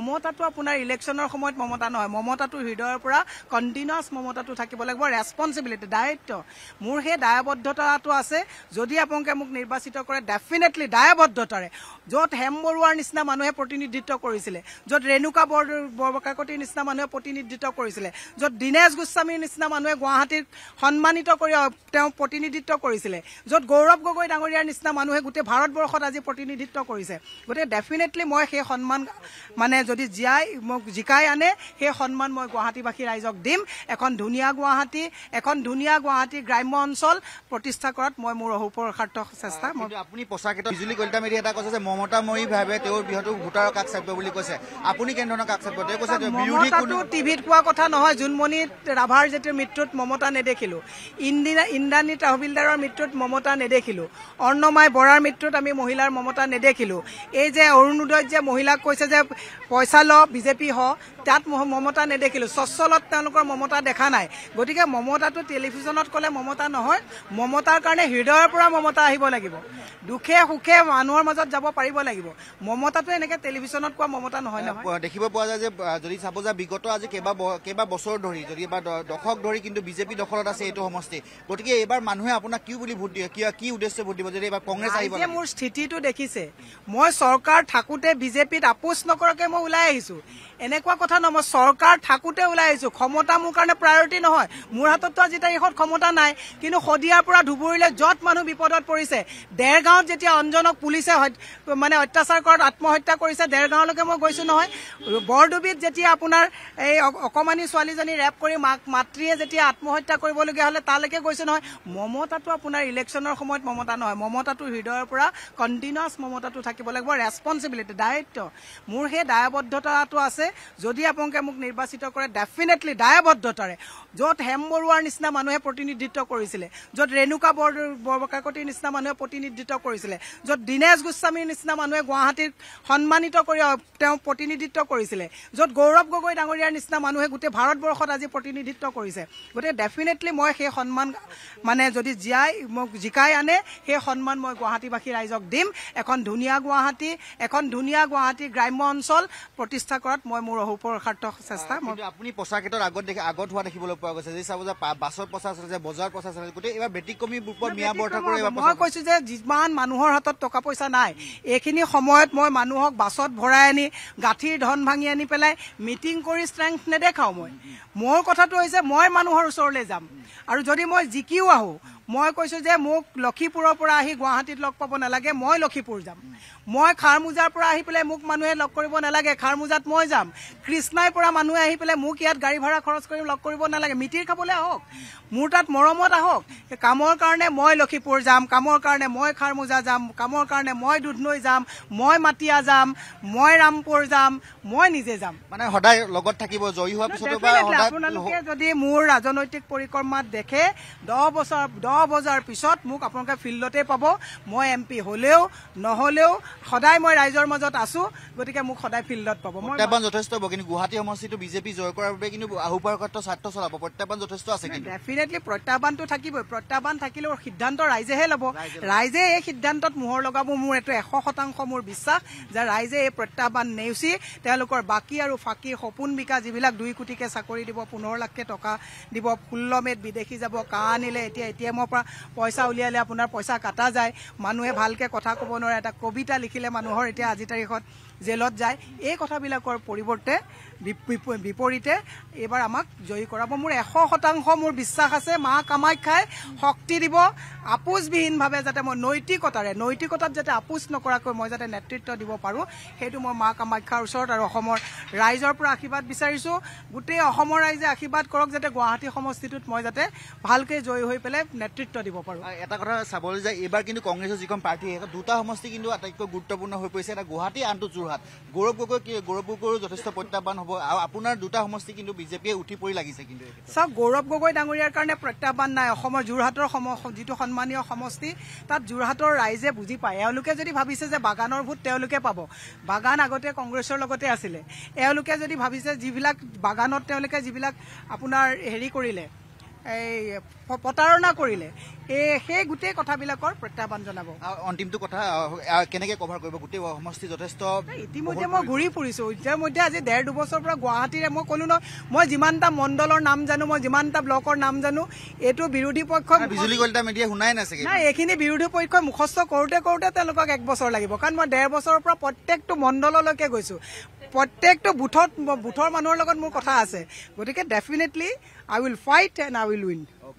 ममता तो अपना इलेक्शनर समय ममता नय ममता तो हृदय पर कन्टिन्यूस ममता तो থাকিব লাগিব रेसपन्सिबिलिटी दायित्व मोर हे दायबद्धता तो आसे जदि आपंके मुक निर्वाचित करे डेफिनेटली दायबद्धतारे जत हेम बरुवार निसिना मानुहे प्रतिनिधित्व करिसिले जत रेणुका बरकाकटिर निसिना मानुहे प्रतिनिधित्व करिसिले जत दिनेश गोस्वामीर निसिना मानुहे गुवाहाटीर सम्मानित करि तें प्रतिनिधित्व करिसिले जत गौरव गगৈ डांगरियार निसिना मानुहे गुटे भारतवर्षत आज प्रतिनिधित्व करिसे गटे डेफिनेटली मैं हे सम्मान माने जदि जियाई मक जिकाय आने हे सम्मान मैं गुवाहाटीबासी राइजक दिम एखन धुनिया गुवाहाटी ग्राम्य अंचल प्रतिष्ठा करत मैं मोर अहोपरखार्थ चेष्टा मैं आपुनी पोसाकेटा बिजुली गलता मेरी एटा कसे ममता मई भाबे तेर बिहतु भुटार काक्सब्य বুলি কইছে आपुनी केनन काक्सब्य তে কইছে বিউটি কোন টিভিত কোৱা কথা নহয় জুনমনি ৰাভাৰ জেতে মিত্ৰত মমতা নেদেখিলো ইন্দানী তাহবিলদাৰৰ মিত্ৰত মমতা নেদেখিলো অৰ্ণময় বৰাৰ মিত্ৰত আমি মহিলাৰ মমতা নেদেখিলো এই যে অৰুণোদয় যে মহিলাক কৈছে যে পয়সা ল বিজেপি হ তাত মমতা নেদেখিলো সচ্ছলত তেওঁলোকৰ মমতা দেখা নাই গতিকে মমতা তো টেলিভিশনত কলে মমতা নহয় মমতাৰ কাৰণে হৃদয়ৰ পৰা মমতা আহিব লাগিব দুখে সুখে মানুহৰ মাজত যাব পাৰিব লাগিব মমতা তো এনেকে টেলিভিশনত কোৱা মমতা নহয় নহয় দেখিব পোৱা যায় যে যদি সাপোজা বিগত আজি কেবা বছৰ ধৰি যদি এবাৰ দশক ধৰি কিন্তু বিজেপি দখলত আছে এটো সমষ্টি গতিকে এবাৰ মানুহে আপোনাক কি বুলি ভোট দিয়ে কি উদ্দেশ্য ভোট দিব যদি এবাৰ কংগ্ৰেছ আহিব যে মোৰ স্থিতিটো দেখিছে মই সৰকাৰ ঠাকুতে বিজেপিত আপোচ নকৰকে মই উলাই আহিছো এনেকুৱা কথা ন মই সৰকাৰ ঠাকুতে উলাই আহিছো ক্ষমতা মোৰ কাৰণে প্ৰায়ৰিটি নহয় মোৰ হাতত তো আজি তাৰিখত ক্ষমতা নাই কিন্তু খদিয়াৰ পৰা ধুবুৰীলৈ যত মানুহ বিপদত পৰিছে দেৰগাঁৱত যেতিয়া অঞ্জনক পুলিছে মানে অত্যাচাৰ কৰি আত্মহত্যা কৰিছে দেৰগাঁৱলৈকে মই গৈছো নহয় বৰডুবিত যেতিয়া আপোনাৰ এই অকমানি ছোৱালীজনী ৰেপ কৰি মাতৃয়ে যেতিয়া আত্মহত্যা কৰিবলগীয়া হলে তালৈকে গৈছো নহয় মমতা তো আপোনাৰ ইলেকচনৰ সময়ত মমতা নহয় মমতা তো হৃদয়ৰ পৰা কন্টিনিউস মমতা তো থাকিব লাগিব ৰেসপন্সিবিলিটি দায়িত্ব মোৰ হে দায়বদ্ধতা তো আছে যদি আপোনাক মোক নিৰ্বাচিত কৰে ডেফিনেটলি দায়বদ্ধতাৰে যত হেম বৰুৱাৰ নিচিনা মানুহে প্ৰতিনিধিত্ব কৰিছিলে যত ৰেণুকা বৰকাকটিৰ নিচিনা মানুহে প্ৰতিনিধিত্ব কৰিছিলে যত দিনেশ গোস্বামীৰ নিচিনা মানুহে গুৱাহাটীৰ সম্মানিত কৰি তেওঁ প্ৰতিনিধিত্ব কৰিছিলে যত গৌৰৱ গগৈ ডাঙৰিয়াৰ নিচিনা মানুহে গোটে ভাৰতবৰ্ষত আজি প্ৰতিনিধিত্ব কৰিছে গতে ডেফিনেটলি মই সেই সম্মান মানে যদি জিয়াই মোক জিকাই আনে সেই সম্মান মই গুৱাহাটীবাসী ৰাইজক দিম এখন ধুনিয়া গুৱাহাটী গ্ৰাম্য অঞ্চল প্ৰতিষ্ঠা কৰাত মই মোৰ অহোপৰখাৰ্ত চেষ্টা মই আপুনি পোছাকেটৰ আগত হোৱা দেখিবলৈ পোৱা গৈছে যে সাবজা বাছৰ পোছা আছে বজাৰ পোছা আছে গতে এবাৰ বেটিকমি ওপৰত মিয়া বৰ্তা কৰে মই কৈছো যে যিমান মানুহৰ হাতত টকা পইচা নাই এইখিনি সময়ত মই মানুহক বাছত ভৰাই আনি গাঁঠিৰ ধন ভাঙি আনি পেলাই মিটিং কৰি ষ্ট্ৰেংথ নেদেখাও মই মোৰ কথাটো হৈছে মই মানুহৰ ওচৰলে যাম আৰু যদি মই জিকিও আহো মই কৈছো যে মোক লক্ষীপুৰৰ পৰা আহি গুৱাহাটীত লগ পাব নালাগে মই লক্ষীপুৰ যাম মই খাৰমুজাৰ পৰা আহি পেলাই মোক মানুহে লগ কৰিব নালাগে খাৰমুজাত মই যাম কৃষ্ণাই পৰা মানুহে আহি পেলাই মোক ইয়াত গাড়ী ভাড়া খৰচ কৰি লগ কৰিব নালাগে মিটিৰ খাবলৈ আহক মোৰ তাত মৰমত আহক কামৰ কাৰণে মই লক্ষীপুৰ যাম কামৰ কাৰণে মই খাৰমুজা যাম কামৰ কাৰণে মই দুধনৈ যাম মই মাটিয়া যাম মই ৰামপুৰ যাম মই নিজে যাম মানে সদায় লগত থাকিব জয়ী হোৱাৰ পিছতো বা আপোনালোকে যদি মোৰ ৰাজনৈতিক পৰিক্ৰমাত দেখে 10 বজাৰ পিছত মোক আপোনালোকে ফিল্ডতে পাব মই এমপি হলেও নহলেও সদায় মই ৰাইজৰ মাজত আছো গতিকে মোক সদায় ফিল্ডত পাব মই প্ৰত্যাহ্বান যথেষ্ট হ'ব কিন্তু গুৱাহাটী সমষ্টিটো বিজেপি জয় কৰাৰ বাবে কিন্তু আহুপাৰকত্ব ছাত্ৰ চলাব প্ৰত্যাহ্বান যথেষ্ট আছে কিন্তু ডেফিনেটলি প্ৰত্যাহ্বানটো থাকিবই প্ৰত্যাহ্বান থাকিলেও সিদ্ধান্ত ৰাইজেহে ল'ব ৰাইজে এই সিদ্ধান্তত মোহৰ লগাব মোৰ এটো 100% মোৰ বিশ্বাস যে ৰাইজে এই প্ৰত্যাহ্বান নেওচি তেওঁলোকৰ বাকী আৰু ফাঁকিৰ সপোন বিকা যিবিলাক 2 কোটিকে চাকৰি দিব 15 লাখকে টকা দিব 16 মেত বিদেশী যাব কাহ আনিলে এতিয়া पैसा उलियाले आपुनार पैसा काटा जाए मानुहे भालके कथा कब नोरे एटा कविता लिखिले मानुहर एटा आजि तारिखत जेलत जाए ए कथाबिलाकर परिवर्ते विपरीते एबार आमाक जयी कराब मोर 100% मोर विश्वास आछे मा कामाख्याय शक्ति दिब आपुसविहीन भावे जाते मोर नैतिकतार जाते आपुस नकराक मोर जाते नेतृत्व दिब पारो हेतु मोर मा कामाख्यार उसरत आरो असমৰ राइजर पर आशीर्वाद बिचारिसो गुटे असমৰ राइजे आशीर्वाद करक जाते गुवाहाटी समष्टितुत मोर जाते भालके जयी होई पेले नेतृत्व দিব পাৰো এটা কথা সাবল যায় এবাৰ কিন্তু কংগ্ৰেছৰ যিখন পাৰ্টি এটা দুটা সমষ্টি কিন্তু আটাইতকৈ গুৰুত্বপূৰ্ণ হৈ পৰিছে এটা গুৱাহাটী আনটো যোৰহাট গৌৰৱ গগৈৰ যথেষ্ট প্ৰত্যাহ্বান হ'ব আৰু আপোনাৰ দুটা সমষ্টি কিন্তু বিজেপিয়ে উঠি পৰি লাগিছে কিন্তু সব গৌৰৱ গগৈ ডাঙৰীয়াৰ কাৰণে প্ৰত্যাহ্বান নাই অসমৰ যোৰহাটৰ যিটো সন্মানীয় সমষ্টি তাত যোৰহাটৰ ৰাইজে বুজি পায় এওঁলোকে যদি ভাবিছে যে বাগানৰ ভোট তেওঁলোকে পাব বাগান আগতে কংগ্ৰেছৰ লগতে আছিলে এওঁলোকে যদি ভাবিছে যিবিলাক বাগানত তেওঁলোকে যিবিলাক আপোনাৰ হেৰি কৰিলে प्रतारणा करिले ए गुटे कथाबिलकर प्रत्याहबान जनाबो अंतिमतो कथा केनेके कभार करिबो गुटे समस्ति जथेष्ट इतिमध्ये म घुरी पुरिसो इतिमध्ये आज 1.5 बछर पुरा गुवाहाटीरे म कोनु न म जिमानता मण्डलर नाम जानु म जिमानता ब्लकर नाम जानु एतो विरोधी पक्ष बिजुली गलता मिडिया हुनाय नासेके ना एखिनि विरोधी पक्ष मुखस्थ करते करते तलक 1 बछर लागिबो कारण म 1.5 बछर पुरा प्रत्येकटो मण्डललके गयसु प्रत्येकटो बुथर मानुर लगत मोर कथा आसे गटिके definitely I will fight and I will win.